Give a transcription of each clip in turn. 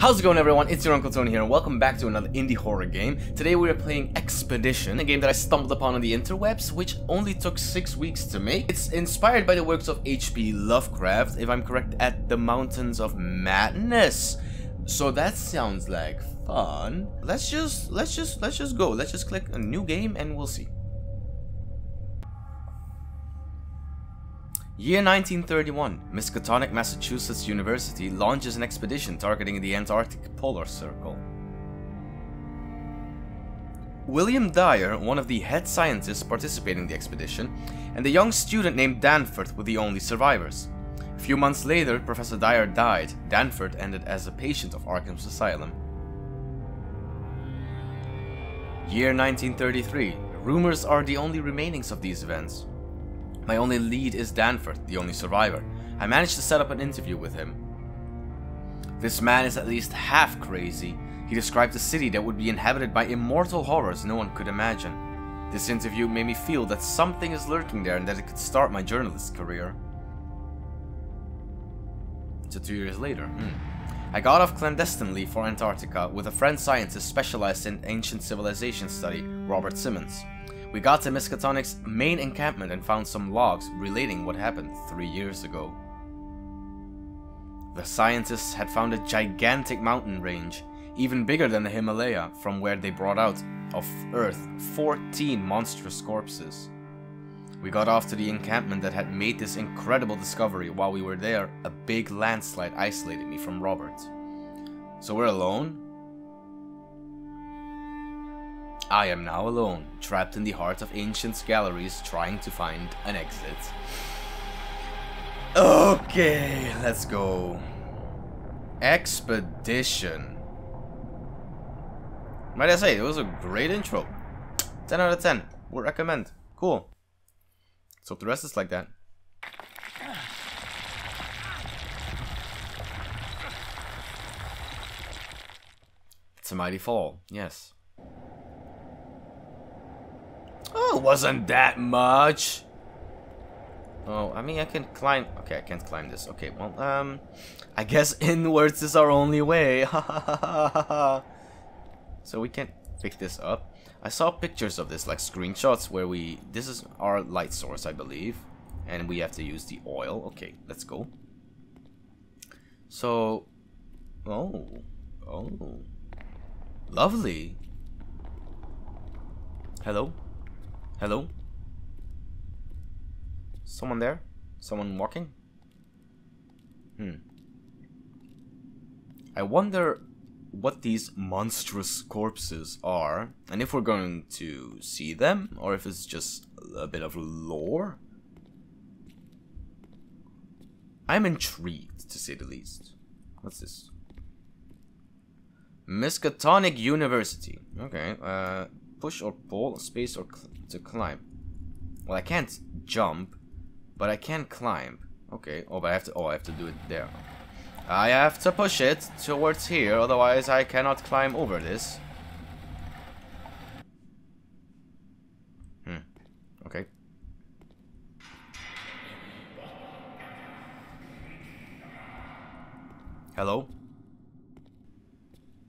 How's it going, everyone? It's your Uncle Tony here, and welcome back to another indie horror game. Today we are playing Expedition, a game that I stumbled upon on the interwebs, which only took 6 weeks to make. It's inspired by the works of H.P. Lovecraft, if I'm correct, At the Mountains of Madness. So that sounds like fun. Let's just go. Let's just click a new game, and we'll see. Year 1931, Miskatonic, Massachusetts University launches an expedition targeting the Antarctic Polar Circle. William Dyer, one of the head scientists participating in the expedition, and a young student named Danforth were the only survivors. A few months later, Professor Dyer died. Danforth ended as a patient of Arkham's asylum. Year 1933, rumors are the only remainings of these events. My only lead is Danforth, the only survivor. I managed to set up an interview with him. This man is at least half crazy. He described a city that would be inhabited by immortal horrors no one could imagine. This interview made me feel that something is lurking there and that it could start my journalist career. So 2 years later, I got off clandestinely for Antarctica with a friend scientist specialized in ancient civilization study, Robert Simmons. We got to Miskatonic's main encampment and found some logs relating what happened 3 years ago. The scientists had found a gigantic mountain range, even bigger than the Himalaya, from where they brought out of Earth 14 monstrous corpses. We got off to the encampment that had made this incredible discovery. While we were there, a big landslide isolated me from Robert. So we're alone? I am now alone, trapped in the heart of ancient galleries, trying to find an exit. Okay, let's go. Expedition. Might I say, it was a great intro. 10 out of 10, would recommend. Cool. Let's hope the rest is like that. It's a mighty fall, yes. Oh, it wasn't that much. Oh, I mean, I can climb. Okay, I can't climb this. Okay, well, I guess inwards is our only way. So we can't pick this up. I saw pictures of this, like screenshots, where this is our light source, I believe, and we have to use the oil. Okay, let's go. So, oh, lovely. Hello. Hello? Someone there? Someone walking? I wonder what these monstrous corpses are, and if we're going to see them, or if it's just a bit of lore. I'm intrigued, to say the least. What's this? Miskatonic University. Okay, push or pull, space or to climb. Well, I can't jump, but I can climb. Okay. Oh, but I have to do it there. I have to push it towards here, otherwise I cannot climb over this. Okay. Hello?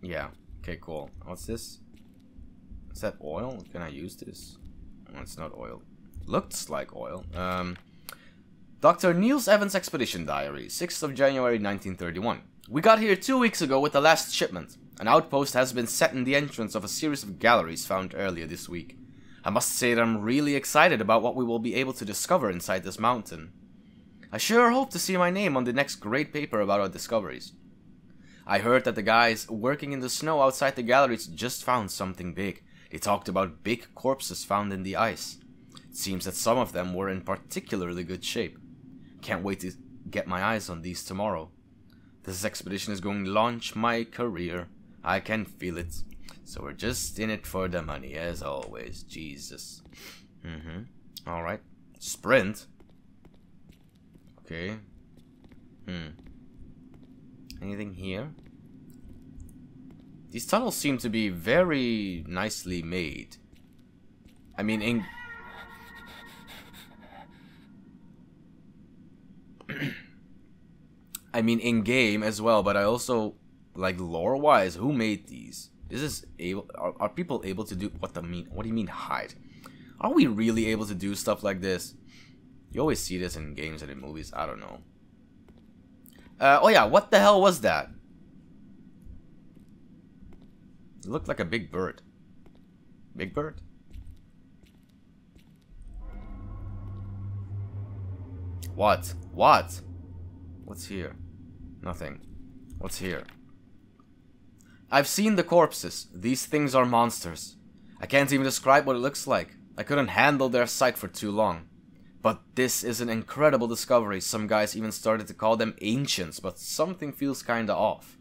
Yeah. Okay, cool. What's this? Is that oil? Can I use this? Oh, it's not oil. Looks like oil. Dr. Niels Evans' Expedition Diary, 6th of January 1931. We got here 2 weeks ago with the last shipment. An outpost has been set in the entrance of a series of galleries found earlier this week. I must say that I'm really excited about what we will be able to discover inside this mountain. I sure hope to see my name on the next great paper about our discoveries. I heard that the guys working in the snow outside the galleries just found something big. They talked about big corpses found in the ice. It seems that some of them were in particularly good shape. Can't wait to get my eyes on these tomorrow. This expedition is going to launch my career. I can feel it. So we're just in it for the money, as always. Jesus. Alright. Sprint. Okay. Anything here? These tunnels seem to be very nicely made. I mean, in game as well, but I also like lore wise, who made these? Is this able? Are people able to do what the mean? What do you mean hide? Are we really able to do stuff like this? You always see this in games and in movies. I don't know. Oh yeah, what the hell was that? It looked like a big bird. Big bird? What? What? What's here? Nothing. What's here? I've seen the corpses. These things are monsters. I can't even describe what it looks like. I couldn't handle their sight for too long. But this is an incredible discovery. Some guys even started to call them ancients, but something feels kinda off.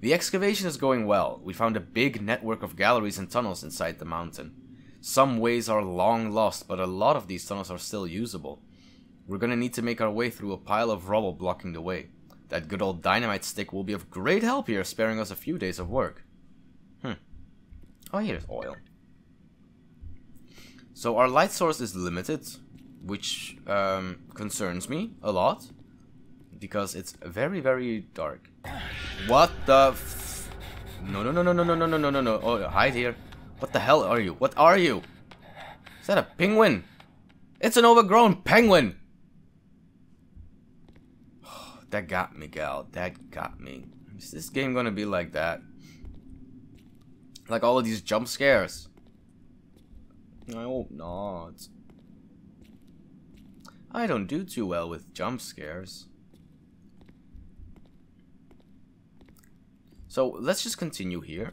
The excavation is going well. We found a big network of galleries and tunnels inside the mountain. Some ways are long lost, but a lot of these tunnels are still usable. We're gonna need to make our way through a pile of rubble blocking the way. That good old dynamite stick will be of great help here, sparing us a few days of work. Oh, here's oil. So our light source is limited, which concerns me a lot, because it's very, very dark. What the f... No, no, no, no, no, no, no, no, no, no. Oh, hide here. What the hell are you? What are you? Is that a penguin? It's an overgrown penguin! Oh, that got me, gal. That got me. Is this game gonna be like that? Like all of these jump scares? I hope not. I don't do too well with jump scares. So let's just continue here.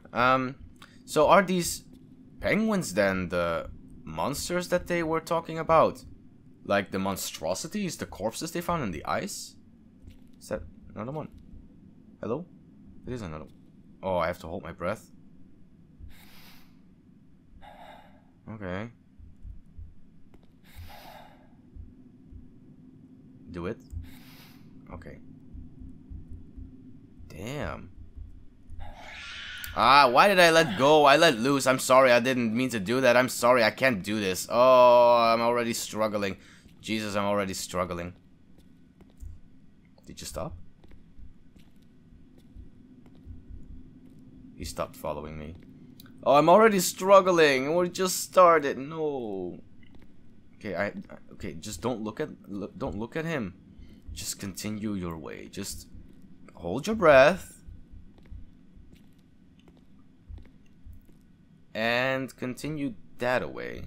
So are these penguins then the monsters that they were talking about? Like the monstrosities, the corpses they found in the ice? Is that another one? Hello? It is another one. Oh, I have to hold my breath. Okay. Do it. Okay. Damn. Ah, why did I let go? I let loose. I'm sorry. I didn't mean to do that. I'm sorry. I can't do this. Oh, I'm already struggling. Jesus, I'm already struggling. Did you stop? He stopped following me. Oh, I'm already struggling. We just started. No. Okay, okay, just don't look at him. Just continue your way. Just hold your breath. And continue that away.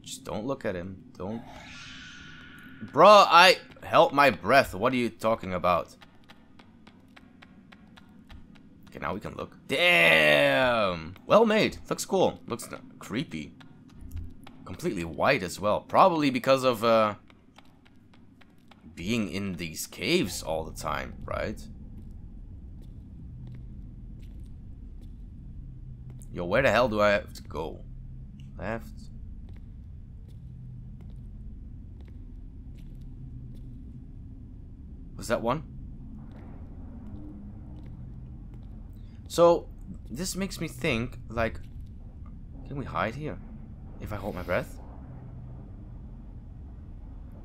Just don't look at him. Don't. Bruh, I held my breath. What are you talking about? Okay, now we can look. Damn! Well made. Looks cool. Looks creepy. Completely white as well. Probably because of being in these caves all the time, right? Yo, where the hell do I have to go? Left. Was that one? So, this makes me think, like, can we hide here? If I hold my breath?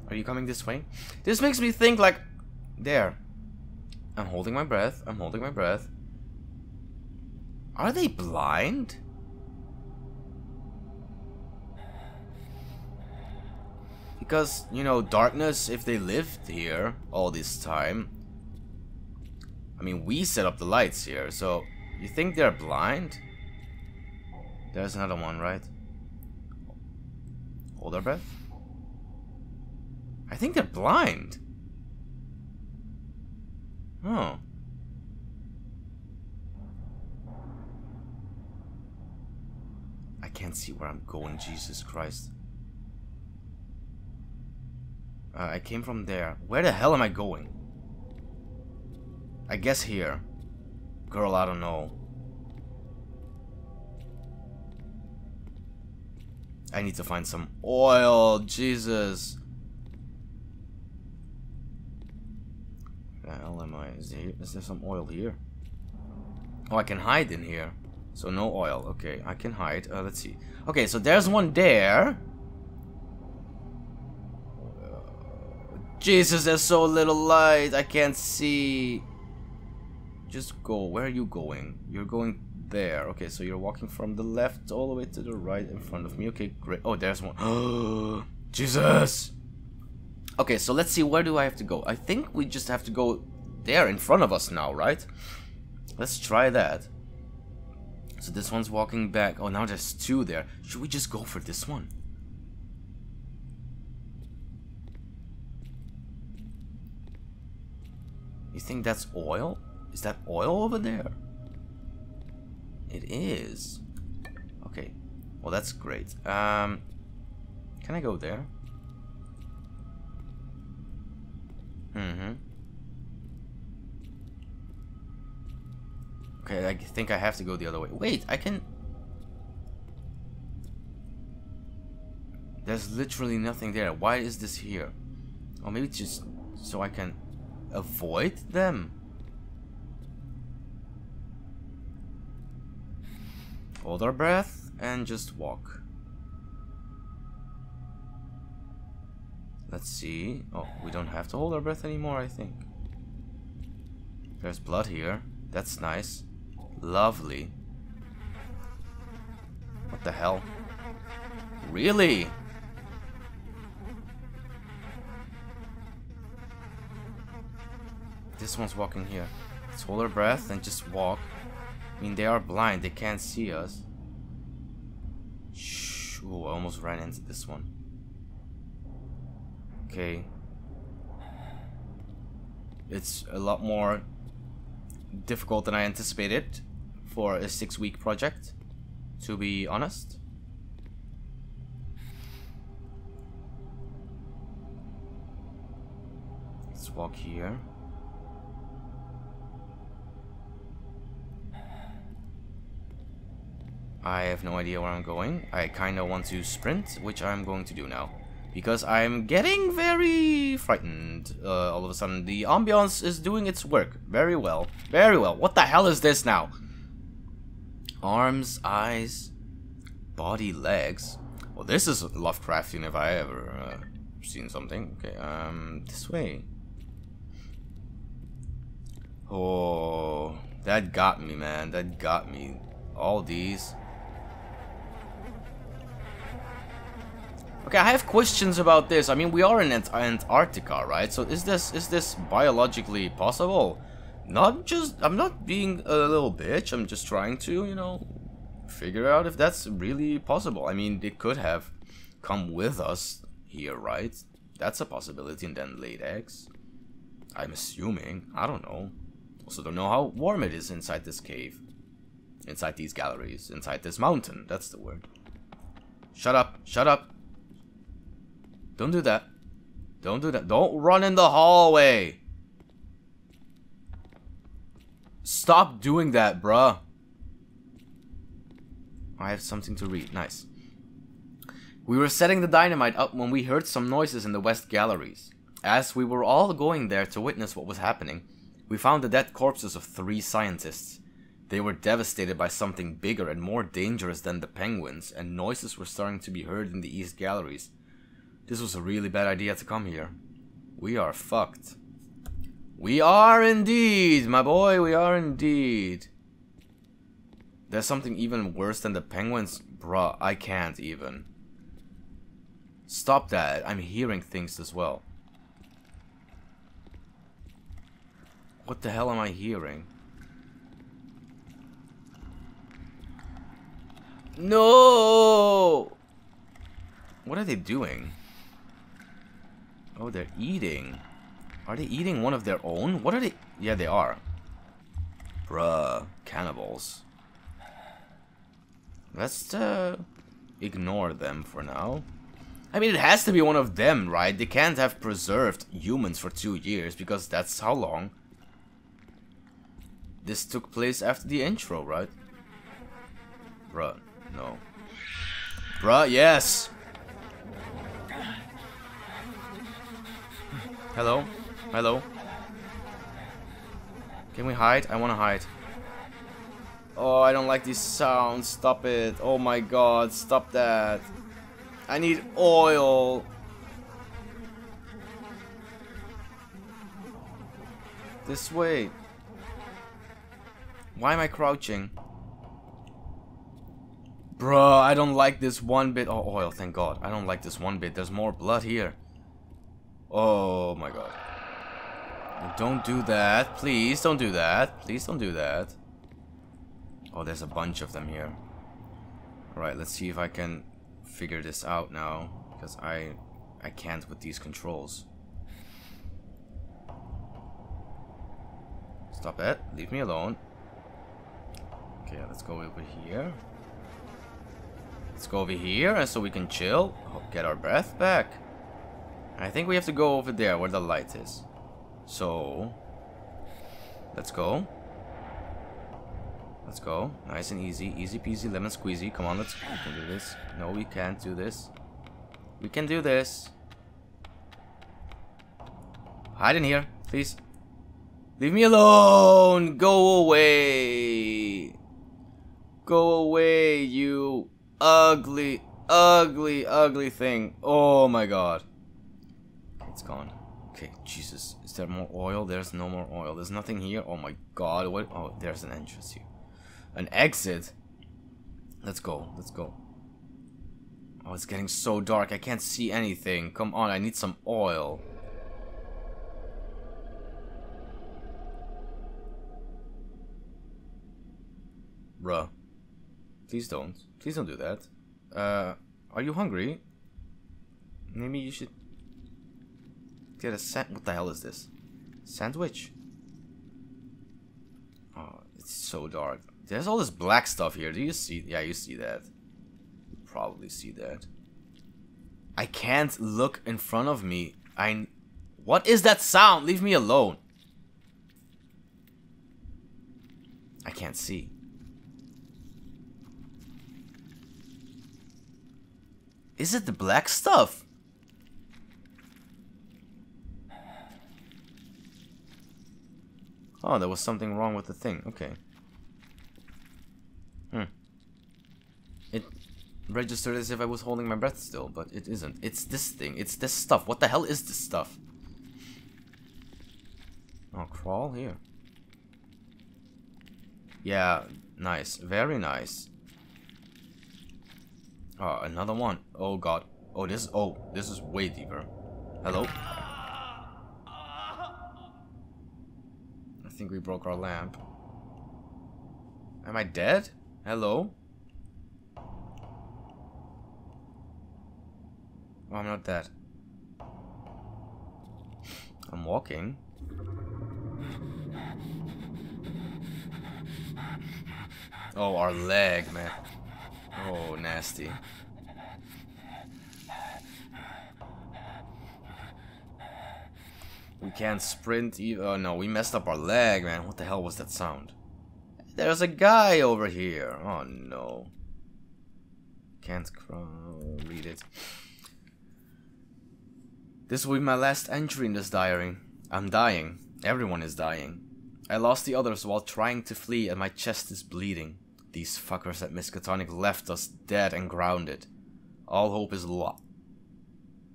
Are you coming this way? This makes me think, like, there. I'm holding my breath. I'm holding my breath. Are they blind? Because, you know, darkness, if they lived here all this time... I mean, we set up the lights here, so... You think they're blind? There's another one, right? Hold our breath. I think they're blind. Oh. I can't see where I'm going, Jesus Christ. I came from there. Where the hell am I going? I guess here. Girl, I don't know. I need to find some oil, Jesus. Where the hell am I? Is there some oil here? Oh, I can hide in here. So no oil. Okay, I can hide. Let's see. Okay, so there's one there. Jesus, there's so little light. I can't see. Just go. Where are you going? You're going there. Okay, so you're walking from the left all the way to the right in front of me. Okay, great. Oh, there's one. Oh, Jesus. Okay, so let's see. Where do I have to go? I think we just have to go there in front of us now, right? Let's try that. So this one's walking back. Oh, now there's two there. Should we just go for this one? You think that's oil? Is that oil over there? It is. Okay. Well, that's great. Can I go there? Mm-hmm. Okay, I think I have to go the other way. Wait, I can... There's literally nothing there. Why is this here? Or maybe it's just so I can avoid them. Hold our breath and just walk. Let's see. Oh, we don't have to hold our breath anymore, I think. There's blood here. That's nice. Lovely. What the hell? Really? This one's walking here. Let's hold our breath and just walk. I mean, they are blind. They can't see us. Shh. Ooh, I almost ran into this one. Okay. It's a lot more difficult than I anticipated for a 6-week project, to be honest. Let's walk here. I have no idea where I'm going. I kind of want to sprint, which I'm going to do now, because I'm getting very frightened. All of a sudden, the ambiance is doing its work very well. Very well. What the hell is this now? Arms, eyes, body, legs. Well, this is Lovecraftian if I ever seen something. Okay, this way. Oh, that got me, man. That got me. All these... Okay, I have questions about this. I mean, we are in Antarctica, right? So is this biologically possible? Not just... I'm not being a little bitch. I'm just trying to, you know, figure out if that's really possible. I mean, they could have come with us here, right? That's a possibility, and then laid eggs. I'm assuming. I don't know. Also don't know how warm it is inside this cave. Inside these galleries. Inside this mountain. That's the word. Shut up. Shut up. Don't do that. Don't do that. Don't run in the hallway. Stop doing that, bruh. I have something to read. Nice. We were setting the dynamite up when we heard some noises in the west galleries. As we were all going there to witness what was happening, we found the dead corpses of 3 scientists. They were devastated by something bigger and more dangerous than the penguins, and noises were starting to be heard in the east galleries. This was a really bad idea to come here. We are fucked. We are indeed, my boy, we are indeed. There's something even worse than the penguins. Bruh, I can't even. Stop that. I'm hearing things as well. What the hell am I hearing? No! What are they doing? Oh, they're eating. Are they eating one of their own? What are they? Yeah, they are. Bruh, cannibals. Let's ignore them for now. I mean, it has to be one of them, right? They can't have preserved humans for 2 years, because that's how long. This took place after the intro, right? Bruh, no. Bruh, yes! Hello? Hello? Can we hide? I wanna hide. Oh, I don't like these sounds. Stop it. Oh my god, stop that. I need oil. This way. Why am I crouching? Bro, I don't like this one bit. Oh, oil, thank God. I don't like this one bit. There's more blood here. Oh my God. Don't do that. Please don't do that. Please don't do that. Oh, there's a bunch of them here. Alright, let's see if I can figure this out now. Because I can't with these controls. Stop it. Leave me alone. Okay, let's go over here. Let's go over here so we can chill. Get our breath back. I think we have to go over there where the light is. So, let's go. Let's go. Nice and easy. Easy peasy, lemon squeezy. Come on, let's we can do this. No, we can't do this. We can do this. Hide in here, please. Leave me alone. Go away. Go away, you ugly, ugly, ugly thing. Oh my God. It's gone. Okay, Jesus. Is there more oil? There's no more oil. There's nothing here. Oh my God. What? Oh, there's an entrance here. An exit. Let's go. Let's go. Oh, it's getting so dark. I can't see anything. Come on. I need some oil. Bruh. Please don't. Please don't do that. Are you hungry? Maybe you should... get a what the hell is this? Sandwich? Oh, it's so dark. There's all this black stuff here. Do you see? Yeah, you see that. You probably see that. I can't look in front of me. What is that sound? Leave me alone. I can't see. Is it the black stuff? Oh, there was something wrong with the thing. Okay. Hmm. It registered as if I was holding my breath still, but it isn't. It's this thing. It's this stuff. What the hell is this stuff? Oh, crawl here. Yeah, nice. Very nice. Oh, another one. Oh, God. Oh, this is way deeper. Hello? I think we broke our lamp. Am I dead? Hello? Oh, I'm not dead. I'm walking. Oh, our leg, man. Oh, nasty. We can't sprint either. Oh no, we messed up our leg, man. What the hell was that sound? There's a guy over here. Oh no. Can't read it. This will be my last entry in this diary. I'm dying. Everyone is dying. I lost the others while trying to flee and my chest is bleeding. These fuckers at Miskatonic left us dead and grounded. All hope is lost.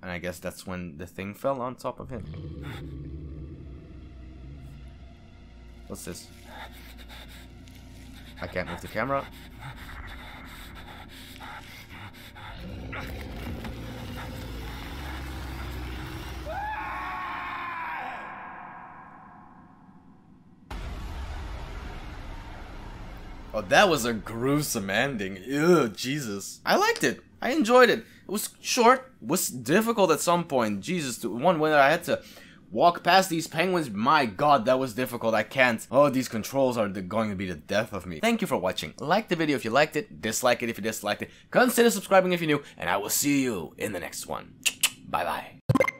And I guess that's when the thing fell on top of him. What's this? I can't move the camera. Oh, that was a gruesome ending. Ew, Jesus. I liked it. I enjoyed it. It was short, was difficult at some point. Jesus, the one where I had to walk past these penguins, my God, that was difficult. I can't. Oh, these controls are going to be the death of me. Thank you for watching. Like the video if you liked it, dislike it if you disliked it, consider subscribing if you're new, and I will see you in the next one. Bye-bye.